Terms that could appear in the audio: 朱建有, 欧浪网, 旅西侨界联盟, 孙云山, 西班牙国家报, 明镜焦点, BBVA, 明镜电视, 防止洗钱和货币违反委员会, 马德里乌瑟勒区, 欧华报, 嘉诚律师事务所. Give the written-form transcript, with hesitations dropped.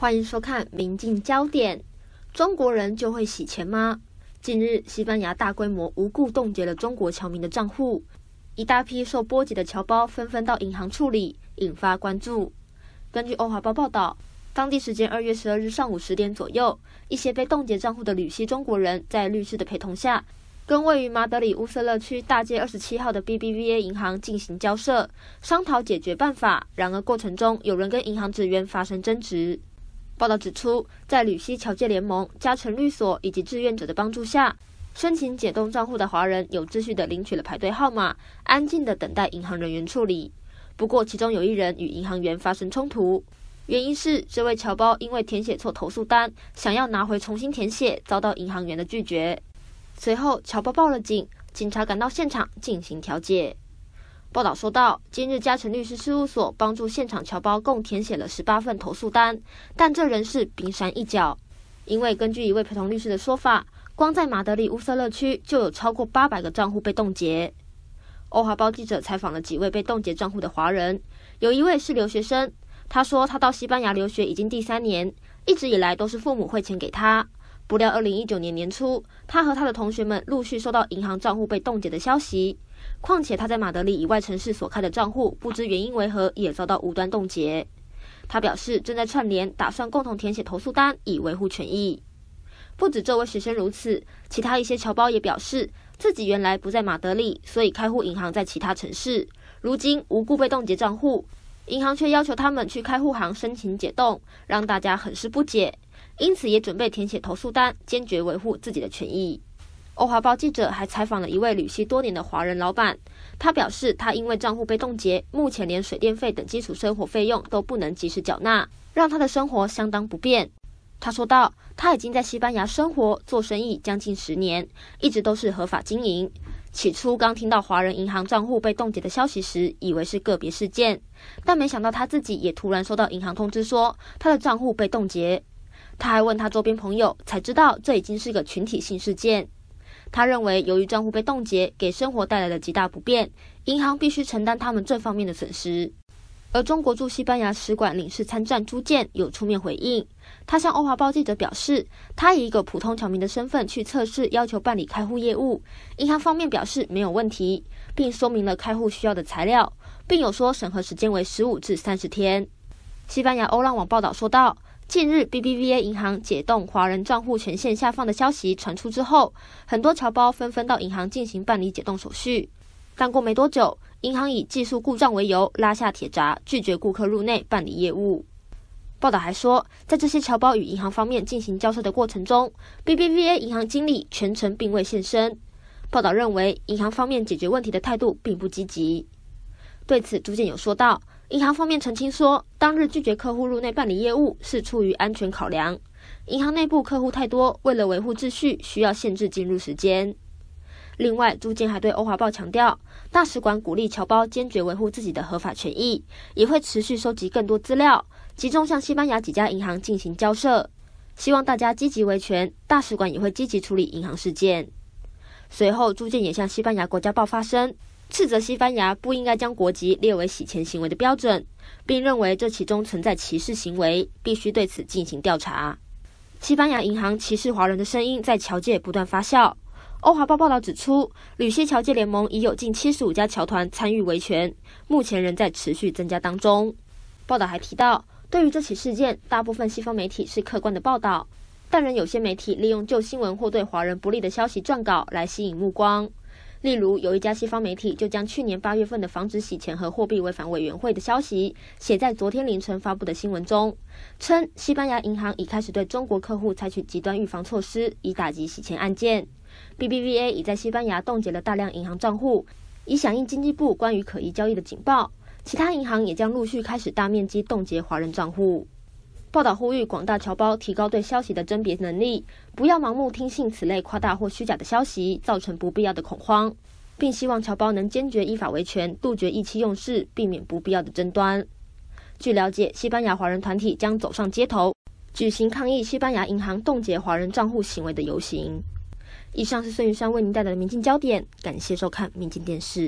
欢迎收看《明镜焦点》。中国人就会洗钱吗？近日，西班牙大规模无故冻结了中国侨民的账户，一大批受波及的侨胞纷纷到银行处理，引发关注。根据欧华报报道，当地时间2月12日上午10点左右，一些被冻结账户的旅西中国人在律师的陪同下，跟位于马德里乌瑟勒区大街27号的 BBVA 银行进行交涉，商讨解决办法。然而过程中，有人跟银行职员发生争执。 报道指出，在旅西侨界联盟、加成律所以及志愿者的帮助下，申请解冻账户的华人有秩序地领取了排队号码，安静地等待银行人员处理。不过，其中有一人与银行员发生冲突，原因是这位侨胞因为填写错投诉单，想要拿回重新填写，遭到银行员的拒绝。随后，侨胞报了警，警察赶到现场进行调解。 报道说到，今日嘉诚律师事务所帮助现场侨胞共填写了18份投诉单，但这仍是冰山一角。因为根据一位陪同律师的说法，光在马德里乌瑟勒区就有超过800个账户被冻结。欧华报记者采访了几位被冻结账户的华人，有一位是留学生，他说他到西班牙留学已经第3年，一直以来都是父母汇钱给他。不料2019年年初，他和他的同学们陆续收到银行账户被冻结的消息。 况且他在马德里以外城市所开的账户，不知原因为何也遭到无端冻结。他表示正在串联，打算共同填写投诉单以维护权益。不止这位学生如此，其他一些侨胞也表示自己原来不在马德里，所以开户银行在其他城市，如今无故被冻结账户，银行却要求他们去开户行申请解冻，让大家很是不解。因此也准备填写投诉单，坚决维护自己的权益。 欧华报记者还采访了一位旅西多年的华人老板，他表示，他因为账户被冻结，目前连水电费等基础生活费用都不能及时缴纳，让他的生活相当不便。他说道，他已经在西班牙生活做生意将近10年，一直都是合法经营。起初刚听到华人银行账户被冻结的消息时，以为是个别事件，但没想到他自己也突然收到银行通知说他的账户被冻结。他还问他周边朋友，才知道这已经是个群体性事件。 他认为，由于账户被冻结，给生活带来了极大不便，银行必须承担他们这方面的损失。而中国驻西班牙使馆领事参赞朱建有出面回应，他向欧华报记者表示，他以一个普通侨民的身份去测试，要求办理开户业务，银行方面表示没有问题，并说明了开户需要的材料，并有说审核时间为15至30天。西班牙欧浪网报道说道。 近日 ，BBVA 银行解冻华人账户权限下放的消息传出之后，很多侨胞纷纷到银行进行办理解冻手续。但过没多久，银行以技术故障为由拉下铁闸，拒绝顾客入内办理业务。报道还说，在这些侨胞与银行方面进行交涉的过程中 ，BBVA 银行经理全程并未现身。报道认为，银行方面解决问题的态度并不积极。对此，朱建有说到。 银行方面澄清说，当日拒绝客户入内办理业务是出于安全考量。银行内部客户太多，为了维护秩序，需要限制进入时间。另外，朱建还对欧华报强调，大使馆鼓励侨胞坚决维护自己的合法权益，也会持续收集更多资料，集中向西班牙几家银行进行交涉。希望大家积极维权，大使馆也会积极处理银行事件。随后，朱建也向西班牙国家报发声。 斥责西班牙不应该将国籍列为洗钱行为的标准，并认为这其中存在歧视行为，必须对此进行调查。西班牙银行歧视华人的声音在侨界不断发酵。欧华报报道指出，旅西侨界联盟已有近75家侨团参与维权，目前仍在持续增加当中。报道还提到，对于这起事件，大部分西方媒体是客观的报道，但仍有些媒体利用旧新闻或对华人不利的消息撰稿来吸引目光。 例如，有一家西方媒体就将去年8月份的防止洗钱和货币违反委员会的消息写在昨天凌晨发布的新闻中，称西班牙银行已开始对中国客户采取极端预防措施，以打击洗钱案件。BBVA 已在西班牙冻结了大量银行账户，以响应经济部关于可疑交易的警报。其他银行也将陆续开始大面积冻结华人账户。报道呼吁广大侨胞提高对消息的甄别能力，不要盲目听信此类夸大或虚假的消息，造成不必要的恐慌，并希望侨胞能坚决依法维权，杜绝意气用事，避免不必要的争端。据了解，西班牙华人团体将走上街头，举行抗议西班牙银行冻结华人账户行为的游行。以上是孙云山为您带来的《明镜焦点》，感谢收看《明镜电视》。